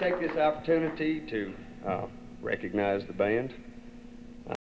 like to take this opportunity to recognize the band.